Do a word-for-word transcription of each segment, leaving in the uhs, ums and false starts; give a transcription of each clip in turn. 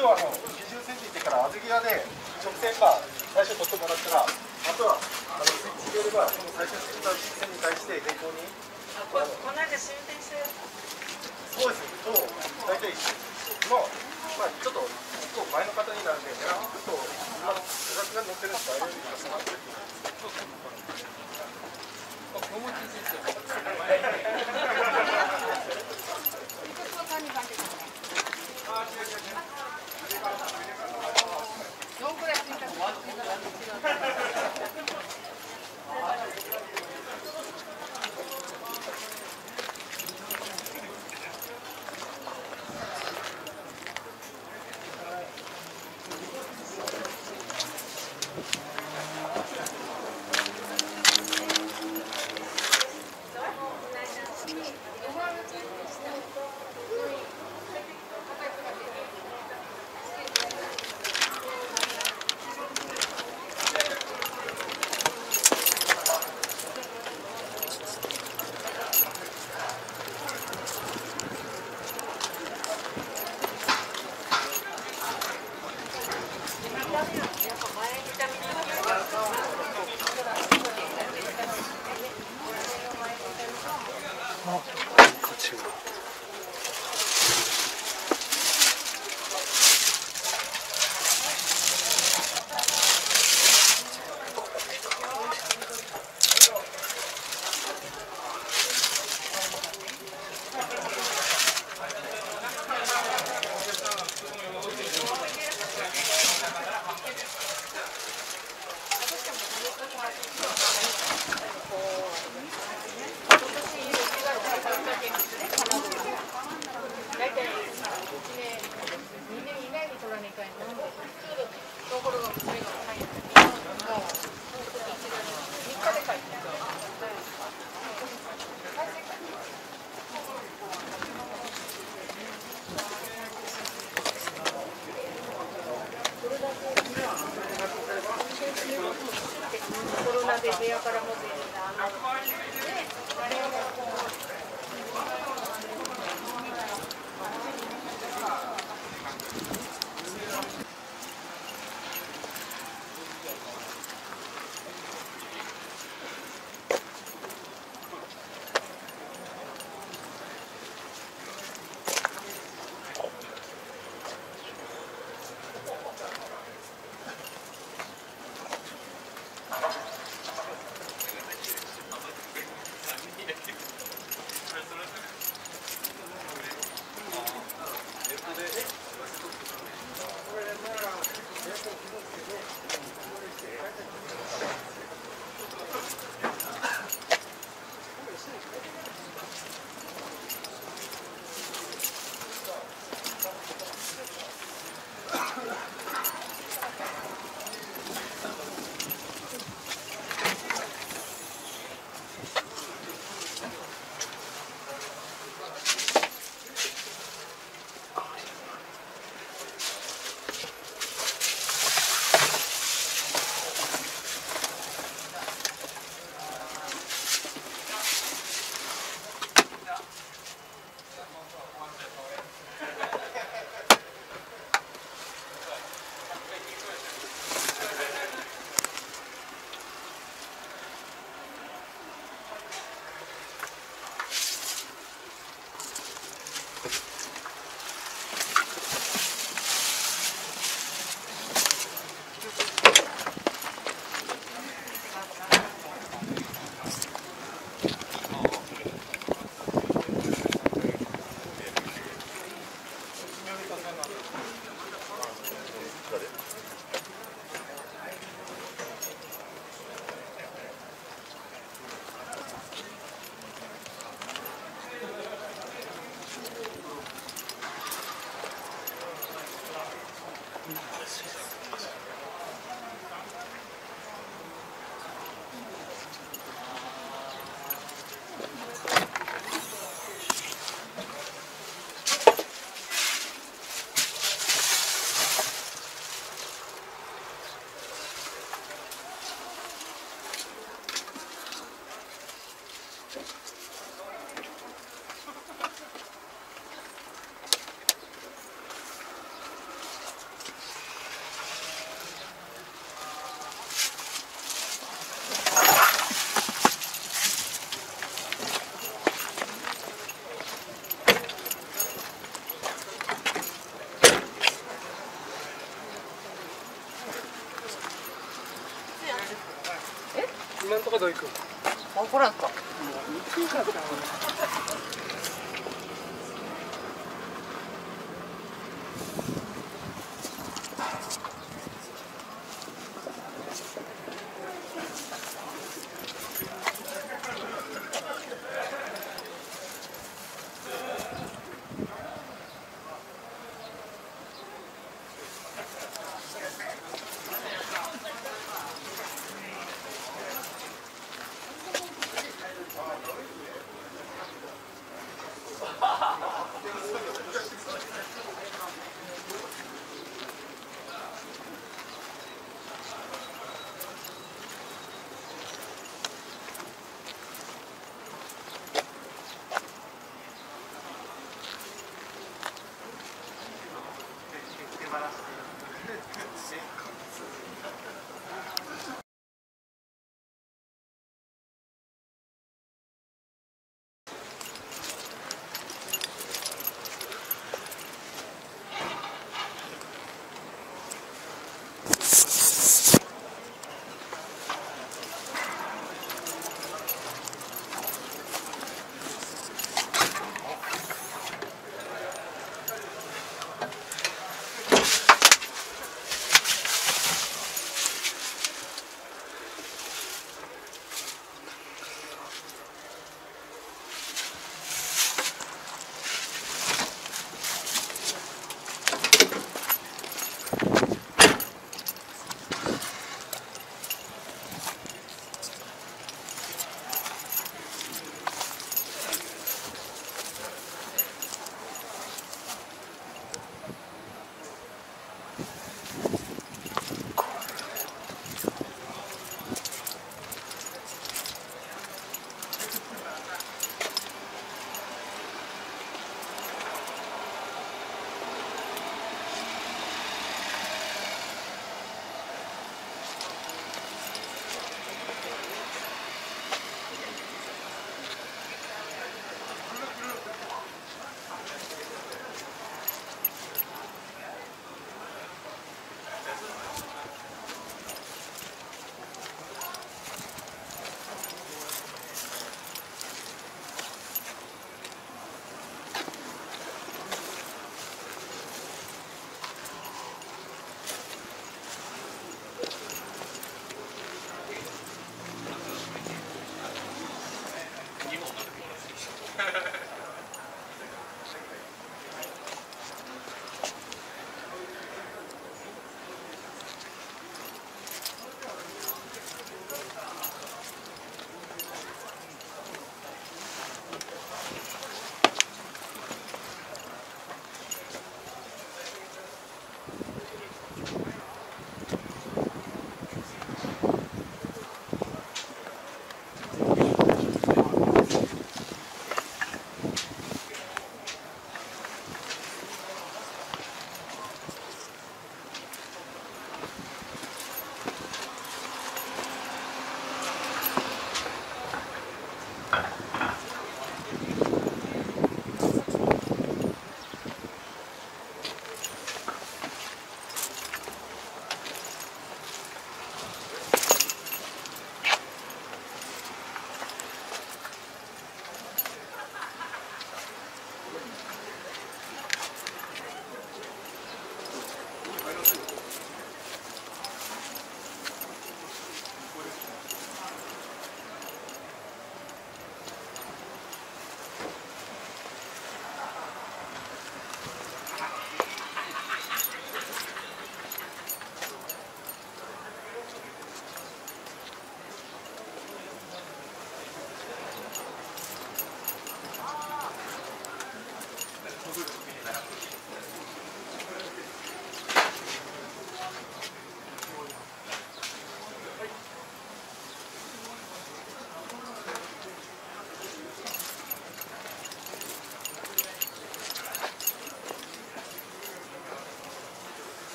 ちをあのにじゅっセンチってから小豆がね直線が最初取ってもらったら、あとはあのスイッチ入れればその最初の線に対して平行に。あ、ここなんか進展してる。そうですね。と大体のまあちょっとこう前の方になるんで、ちょっと今の価格が乗ってるんですか。この記事ですよ。今んとこどういく？あ、これやった。もういちいちだったもんね。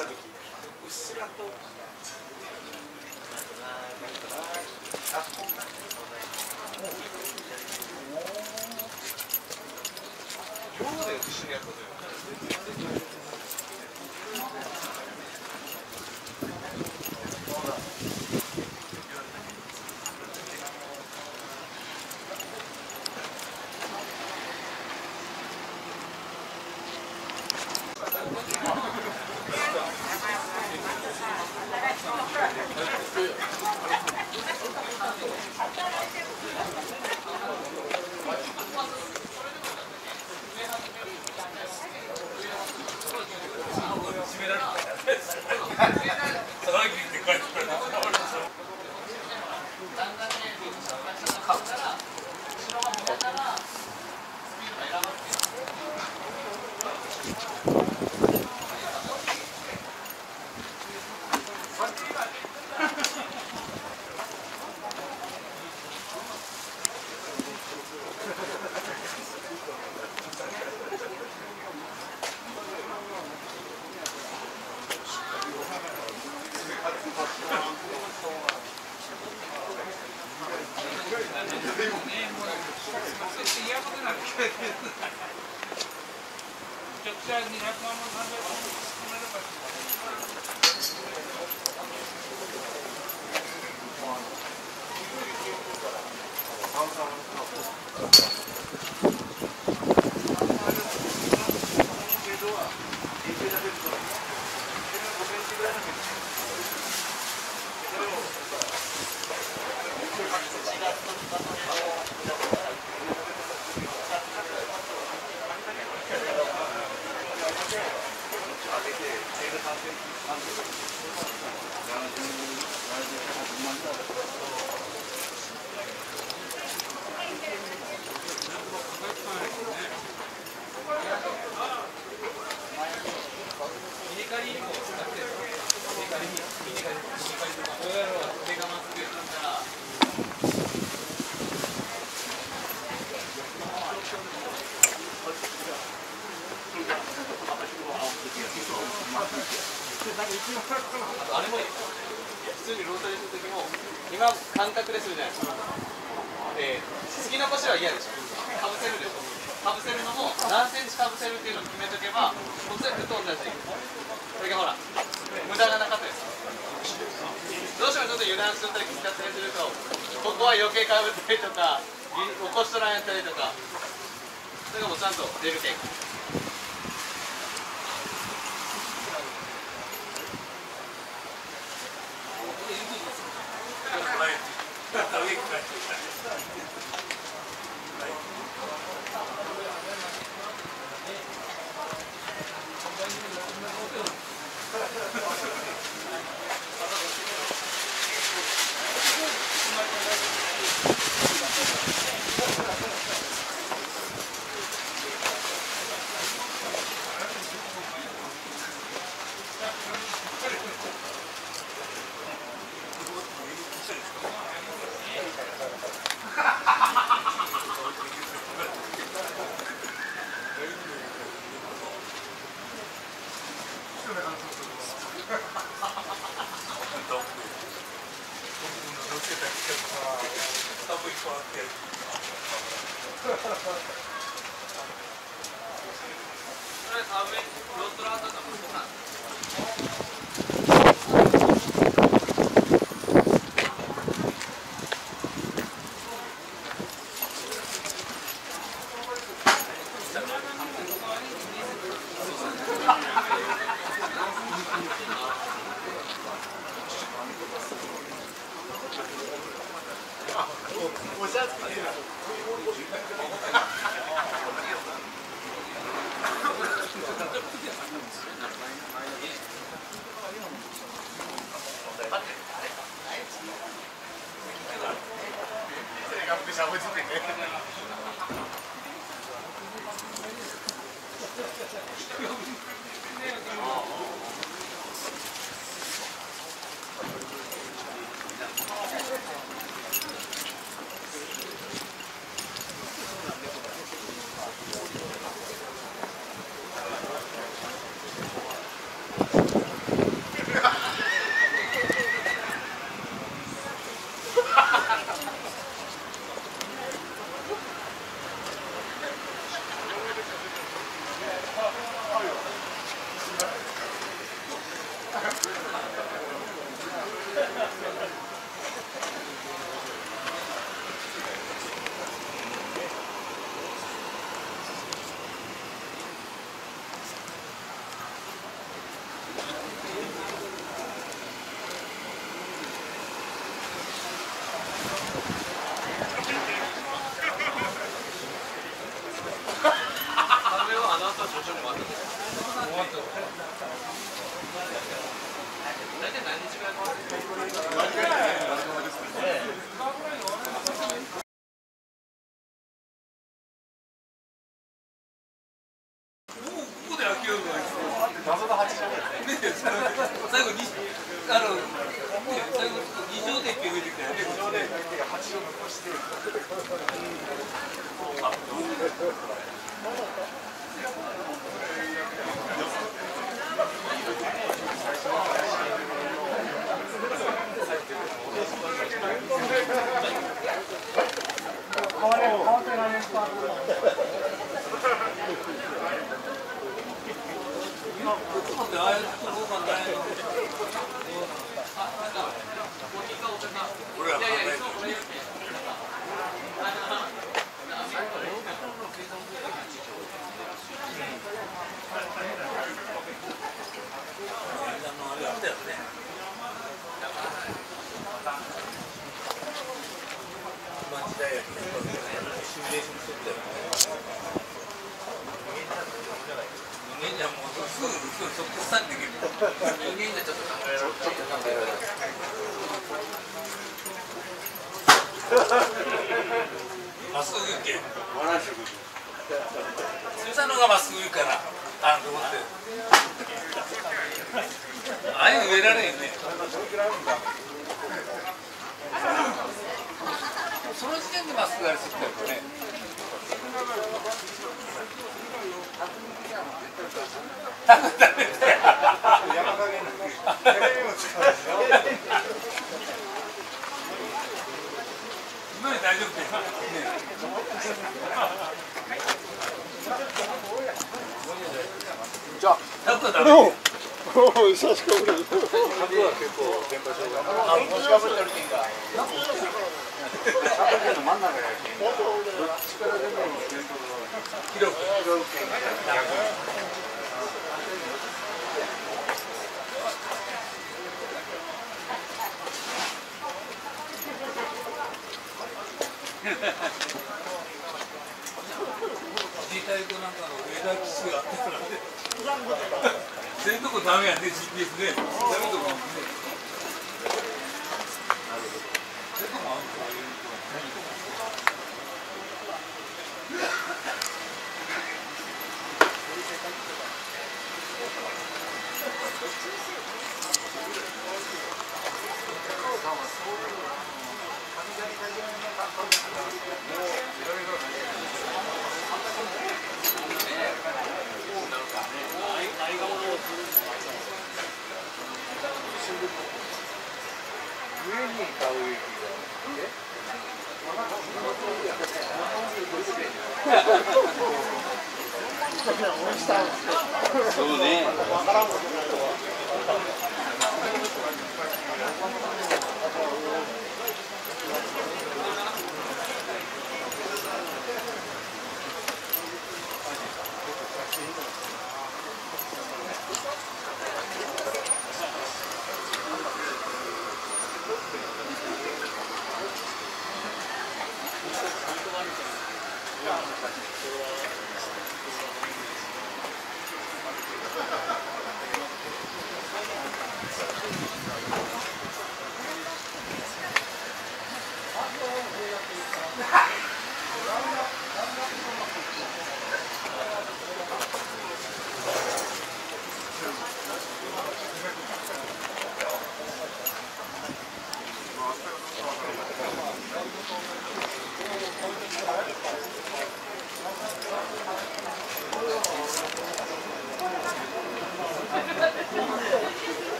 した時、うっすらと、あ、こんな量で不思議やったというか。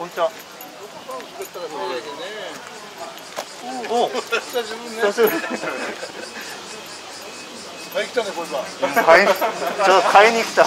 本当だ。おお、久しぶりね。久しぶり。買いに来たね、こいつは。買い、ちょっと買いに来た。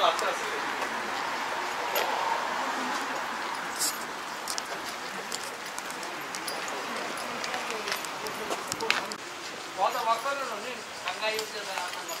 があったんですよ。まだ分かるのに考えようじゃないあんまり。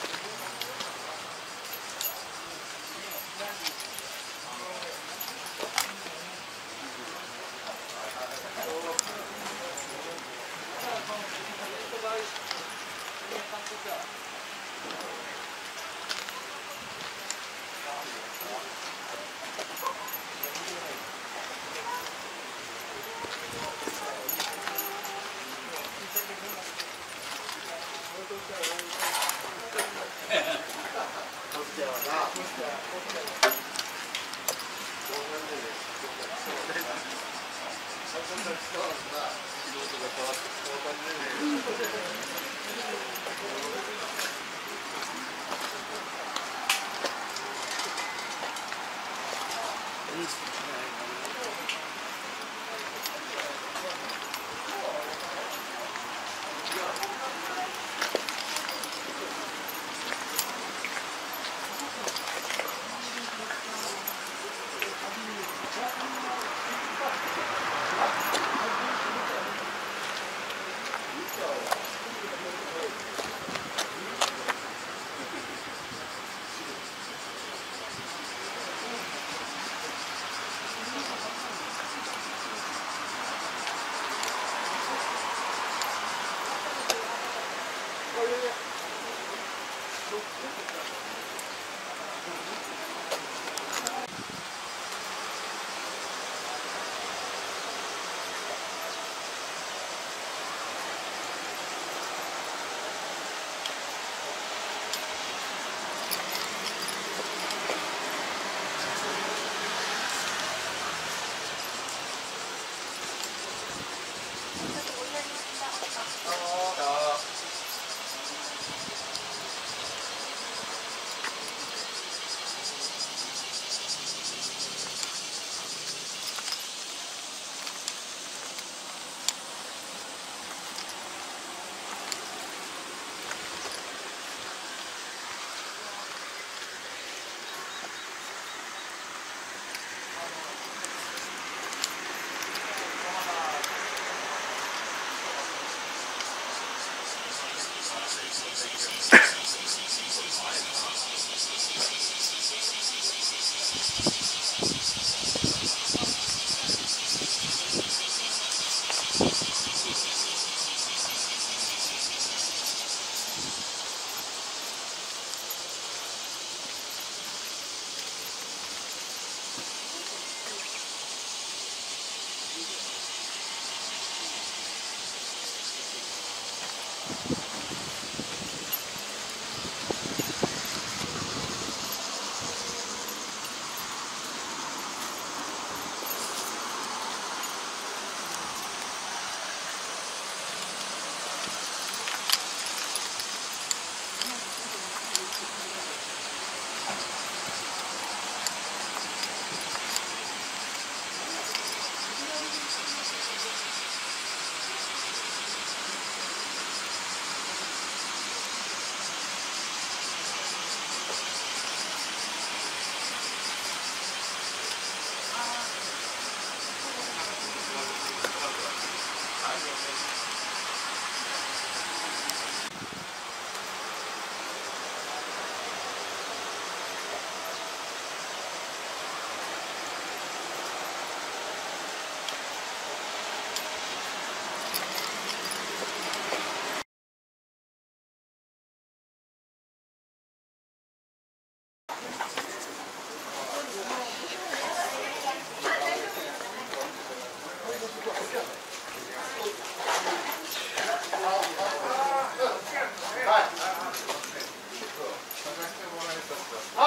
あ、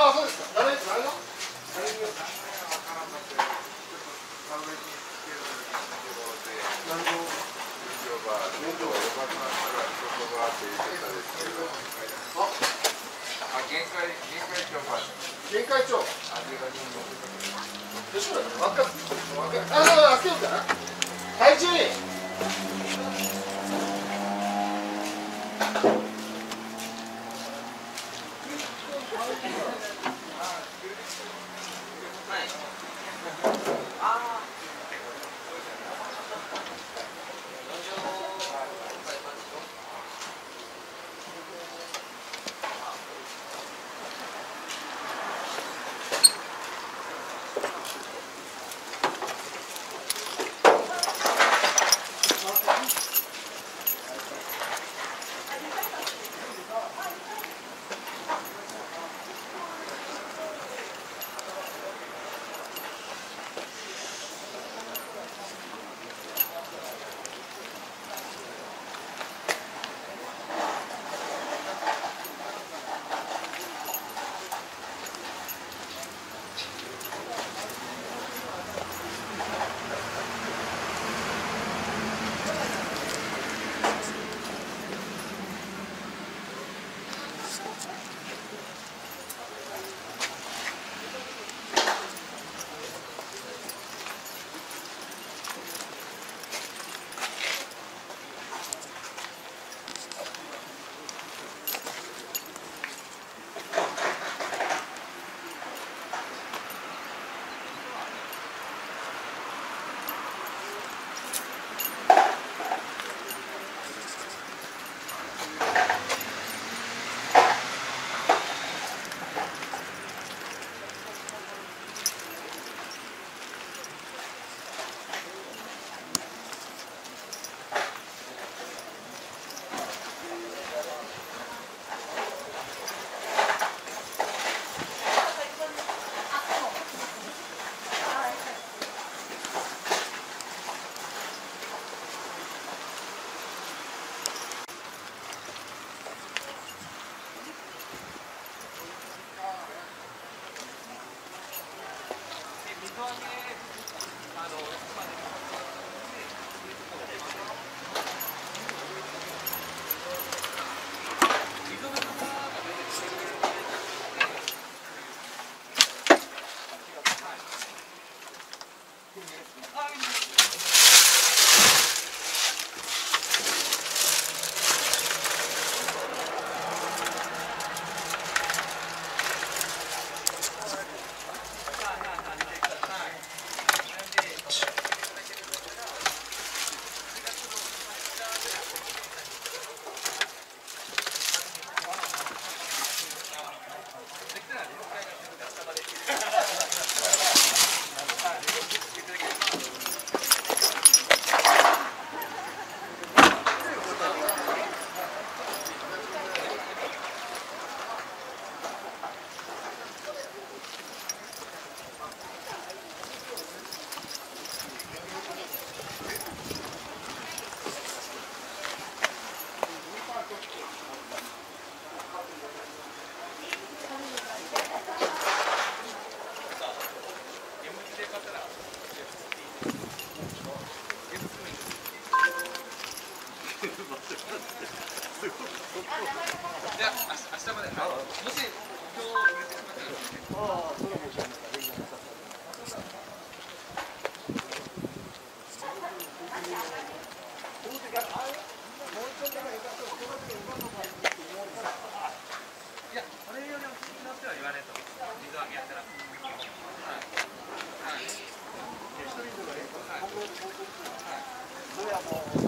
あ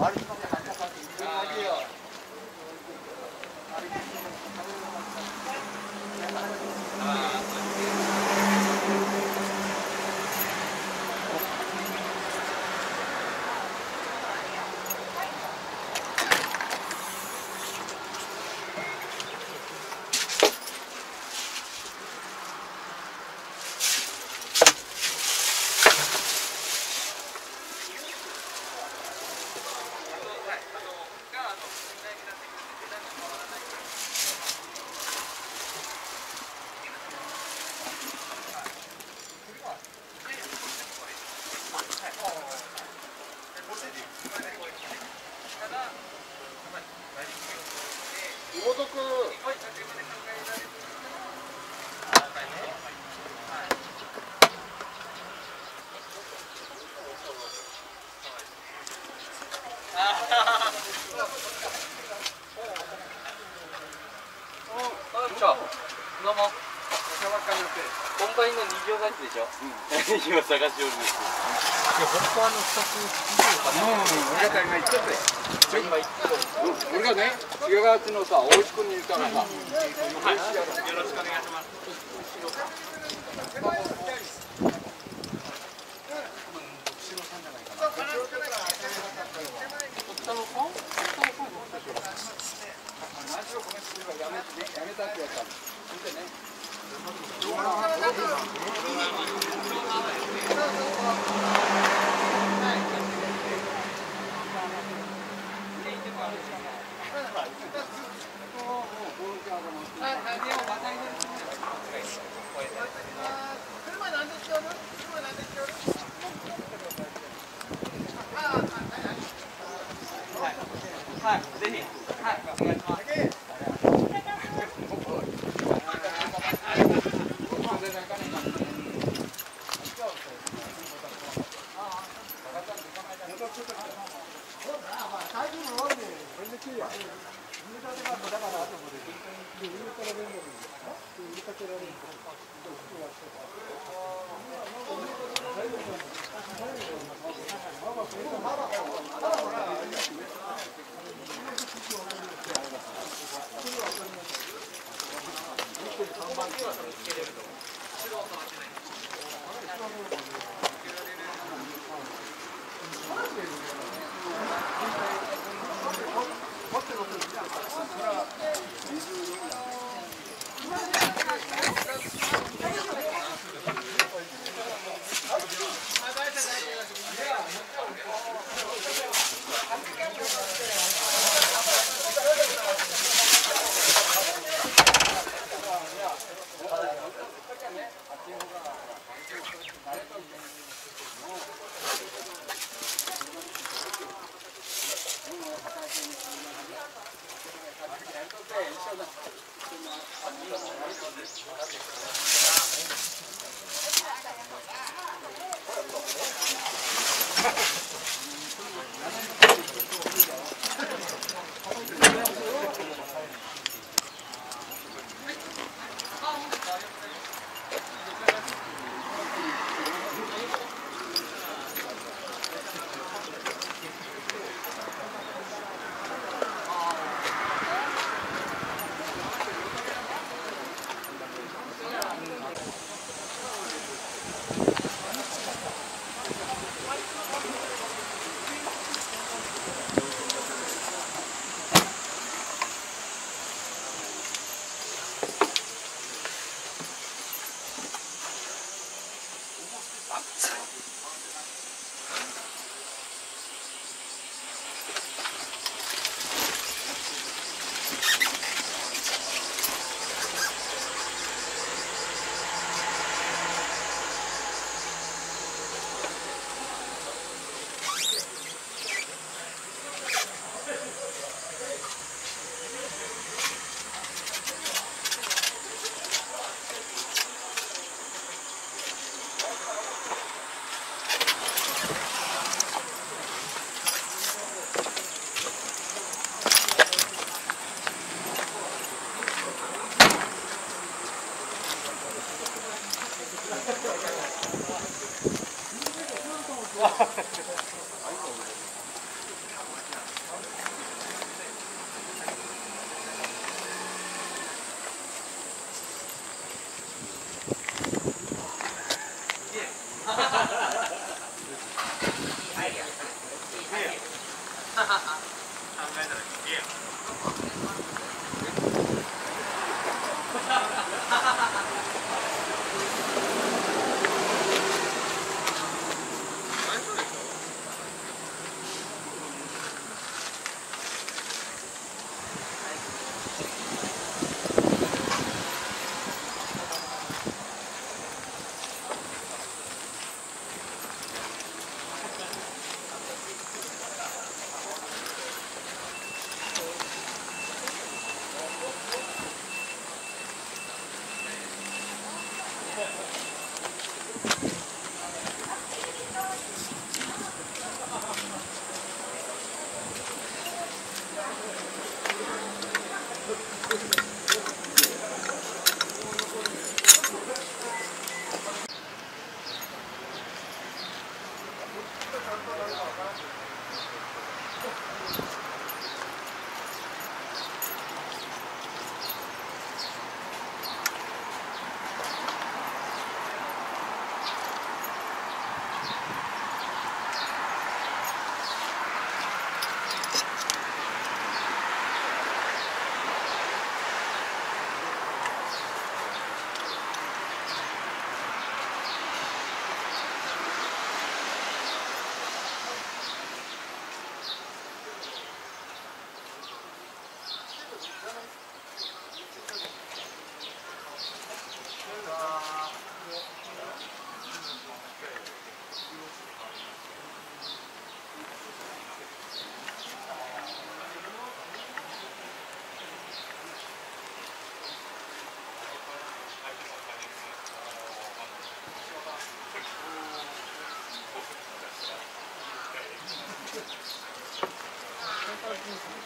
っちの方が。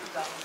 Thank you.